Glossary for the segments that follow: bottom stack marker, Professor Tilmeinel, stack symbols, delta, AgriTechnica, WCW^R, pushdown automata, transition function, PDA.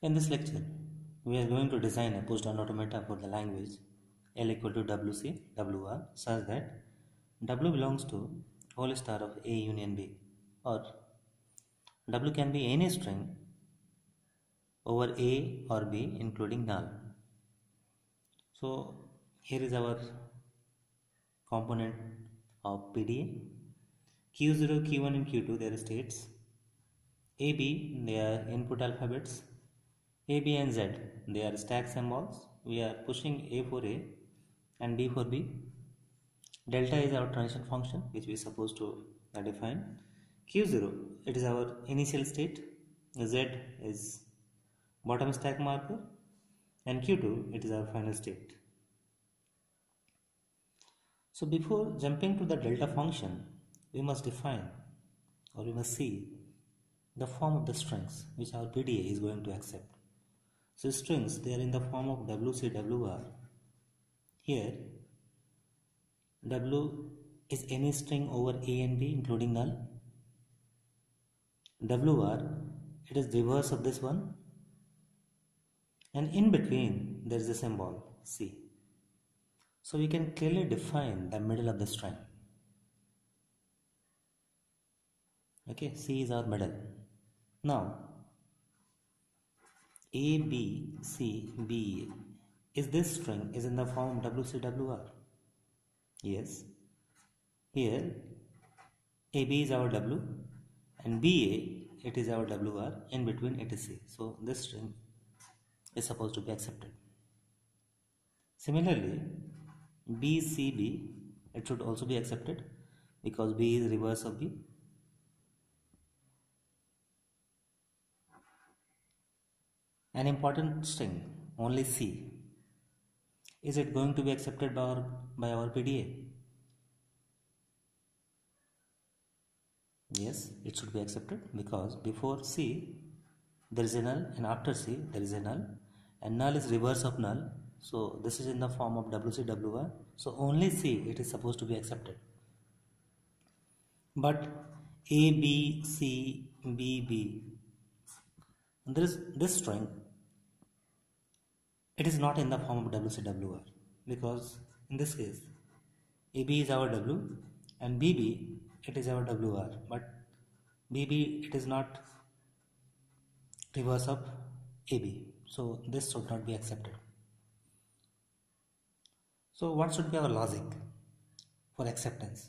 In this lecture, we are going to design a pushdown automata for the language L equal to WCW^R such that W belongs to whole star of A union B, or W can be any string over A or B including null. So here is our component of PDA. Q0, Q1 and Q2, their states. A, B, they are input alphabets. A, B and Z, they are stack symbols. We are pushing A for A and B for B. Delta is our transition function which we are supposed to define. Q0, it is our initial state. Z is bottom stack marker. And Q2, it is our final state. So before jumping to the delta function, we must define, or we must see the form of the strings which our PDA is going to accept. So strings, they are in the form of WCW^R. Here W is any string over A and B including null. WR, it is reverse of this one, and in between there is a symbol C. So we can clearly define the middle of the string. Okay, C is our middle. Now A, B, C, B, is this string is in the form WCW^R. Yes, here AB is our W and BA, it is our WR, in between it is C. So this string is supposed to be accepted. Similarly BCB, it should also be accepted because B is reverse of B. An important string, only C. Is it going to be accepted by our PDA? Yes, it should be accepted because before C there is a null and after C there is a null, and null is reverse of null. So this is in the form of WCW^R. So only C, it is supposed to be accepted. But A, B, C, B, B, this string, it is not in the form of WCW^R because in this case AB is our W and BB, it is our WR, but BB, it is not reverse of AB. So this should not be accepted. So what should be our logic for acceptance?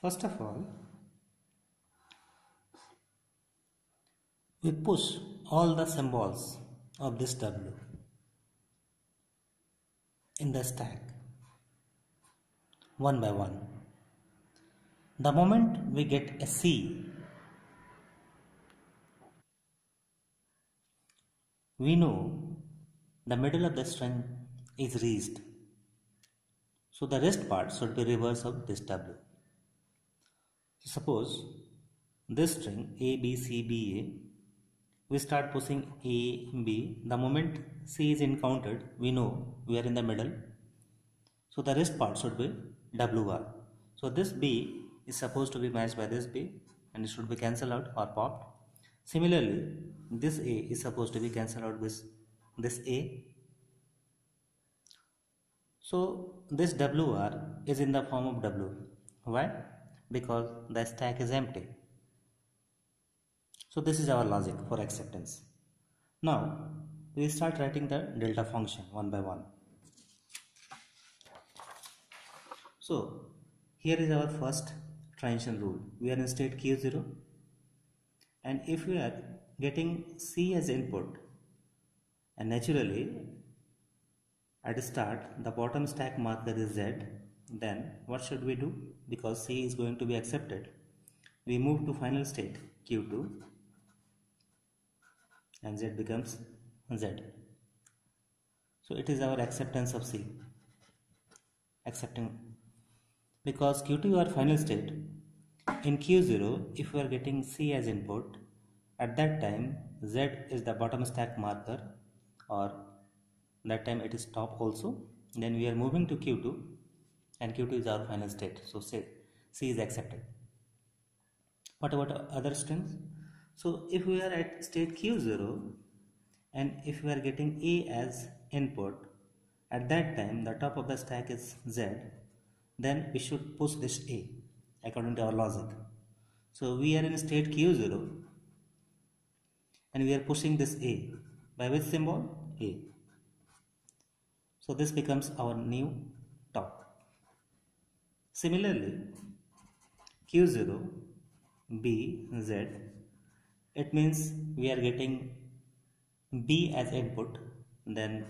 First of all, we push all the symbols of this W in the stack one by one. The moment we get a C, we know the middle of the string is reached. So the rest part should be reverse of this W. Suppose this string A, B, C, B, A, we start pushing A, B. The moment C is encountered, we know we are in the middle. So the rest part should be WR. So this B is supposed to be matched by this B and it should be cancelled out or popped. Similarly, this A is supposed to be cancelled out with this A. So this WR is in the form of W. Why? Because the stack is empty. So this is our logic for acceptance. Now we start writing the delta function one by one. So here is our first transition rule. We are in state Q0, and if we are getting C as input, and naturally at the start the bottom stack marker is Z, then what should we do? Because C is going to be accepted, we move to final state Q2. And Z becomes Z. So it is our acceptance of C. Accepting, because Q2 our final state. In Q0, if we are getting C as input, at that time Z is the bottom stack marker, or that time it is top also. Then we are moving to Q2, and Q2 is our final state. So C is accepted. What about other strings? So if we are at state Q0 and if we are getting A as input, at that time the top of the stack is Z, then we should push this A according to our logic. So we are in state Q0 and we are pushing this A by which symbol? A. So this becomes our new top. Similarly, Q0 B Z, it means we are getting B as input, then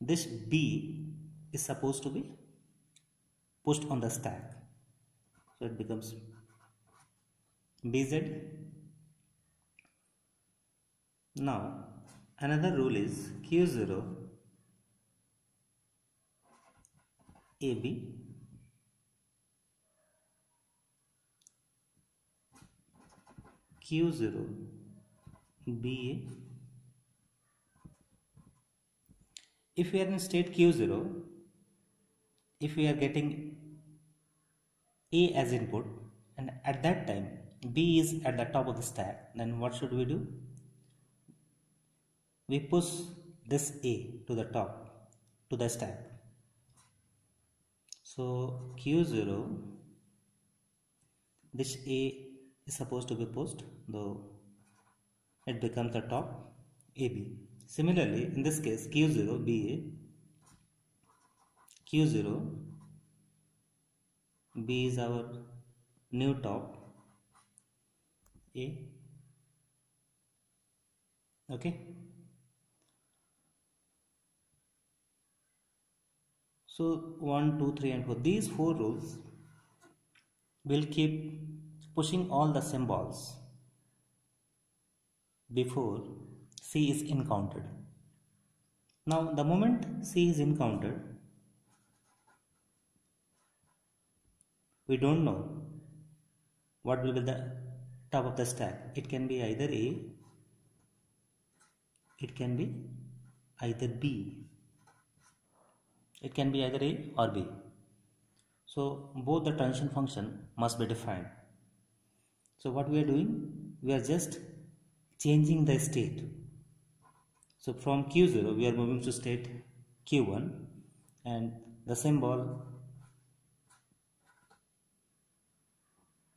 this B is supposed to be pushed on the stack, so it becomes BZ. Now another rule is Q0 AB Q0 BA. If we are in state Q0, if we are getting A as input and at that time B is at the top of the stack, then what should we do? We push this A to the top, to the stack. So Q0, this A is supposed to be pushed, though it becomes the top AB. Similarly, in this case Q0 BA, Q0 B is our new top A. Okay. So 1, 2, 3 and 4. These four rules will keep pushing all the symbols before C is encountered. Now the moment C is encountered, we don't know what will be the top of the stack. It can be either A, it can be either B, it can be either A or B. So both the transition function must be defined. So what we are doing, we are just changing the state. So from Q0 we are moving to state Q1 and the symbol,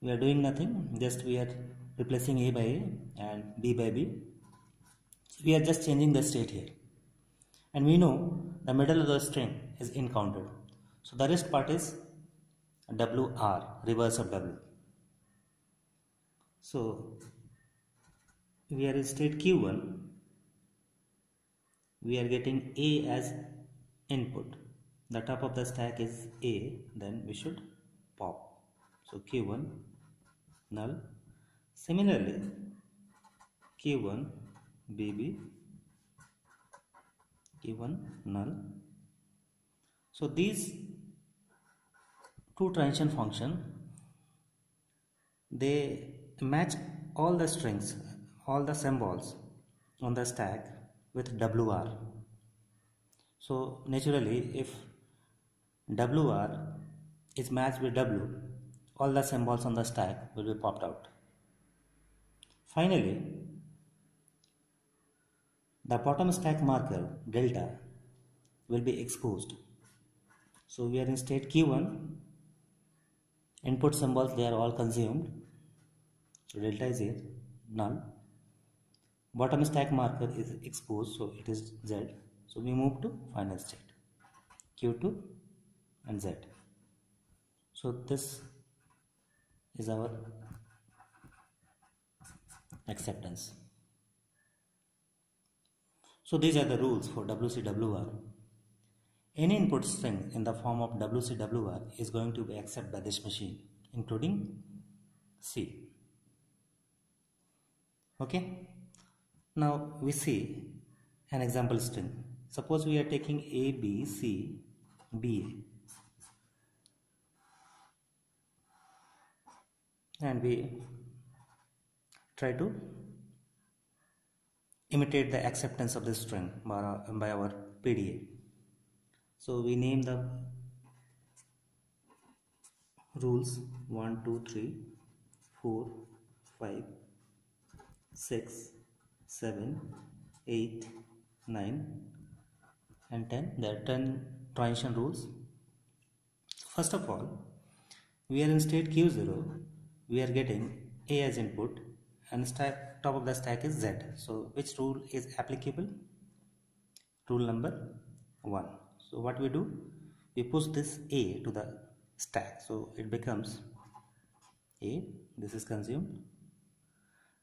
we are doing nothing, just we are replacing A by A and B by B. So we are just changing the state here, and we know the middle of the string is encountered. So the rest part is WR, reverse of W. So we are in state Q1, we are getting A as input, the top of the stack is A, then we should pop. So Q1 null. Similarly Q1 BB, Q1 null. So these two transition function, they match all the strings, all the symbols on the stack with WR. So naturally if WR is matched with W, all the symbols on the stack will be popped out. Finally, the bottom stack marker delta will be exposed. So we are in state Q1, input symbols, they are all consumed. So delta is here, null. Bottom stack marker is exposed, so it is Z. So we move to final state, Q2 and Z. So this is our acceptance. So these are the rules for WCWR. Any input string in the form of WCWR is going to be accepted by this machine, including C. Okay, now we see an example string. Suppose we are taking A, B, C, B, A, and we try to imitate the acceptance of this string by our PDA. So we name the rules 1, 2, 3, 4, 5. 6, 7, 8, 9 and 10, there are 10 transition rules. First of all, we are in state q0, we are getting A as input and stack, top of the stack is Z. So which rule is applicable? Rule number 1. So what we do, we push this A to the stack, so it becomes A. This is consumed.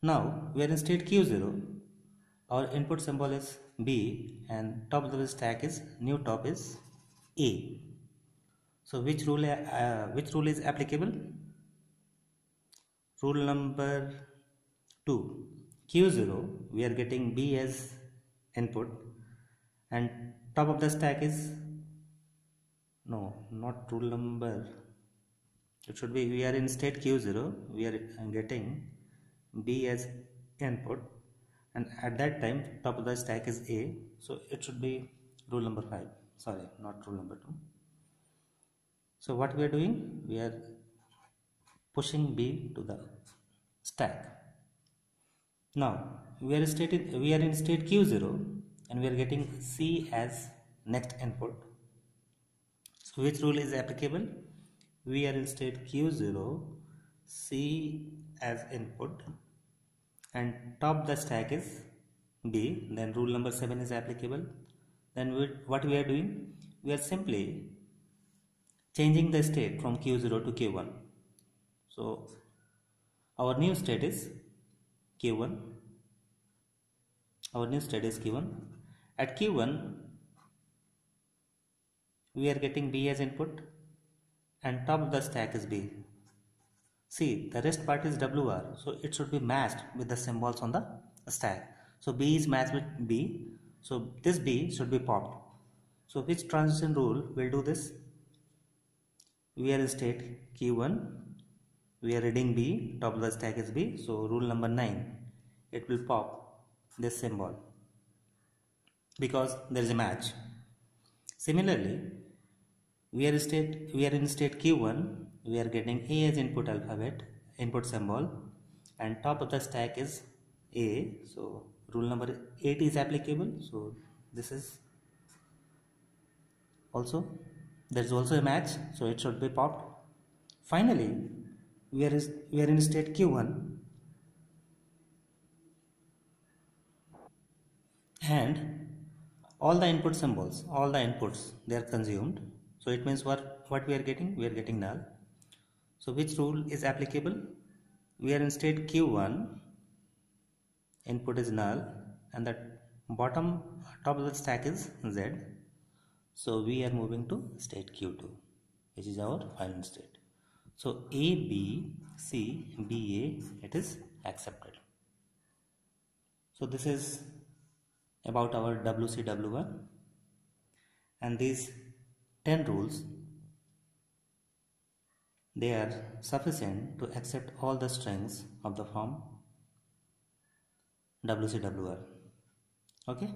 Now we are in state q0, our input symbol is B and top of the stack is new top is A. So which rule is applicable? Rule number 2. Q0, we are getting B as input and top of the stack is, no, not rule number, it should be, we are in state q0, we are getting B as input and at that time top of the stack is A, so it should be rule number 5, sorry, not rule number 2. So what we are doing, we are pushing B to the stack. Now we are in state q0 and we are getting C as next input. So which rule is applicable? We are in state q0, C as input and top the stack is B, then rule number 7 is applicable. Then what we are doing, we are simply changing the state from q0 to q1. So our new state is q1. Our new state is q1. At q1 we are getting B as input and top of the stack is B. See, the rest part is WR, so it should be matched with the symbols on the stack. So B is matched with B, so this B should be popped. So which transition rule will do this? We are in state q1, we are reading B, top of the stack is B, so rule number 9, it will pop this symbol because there is a match. Similarly, we are in state q1, we are getting A as input alphabet, input symbol and top of the stack is A, so rule number 8 is applicable, so this is also, there is also a match, so it should be popped. Finally, we are in state q1 and all the inputs they are consumed, so it means what we are getting null. So which rule is applicable? We are in state q1, input is null and the top of the stack is Z, so we are moving to state q2, which is our final state. So A, B, C, B, A, it is accepted. So this is about our WCW^R, and these 10 rules, they are sufficient to accept all the strings of the form WCW^R. Okay.